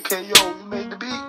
K.O, you made the beat.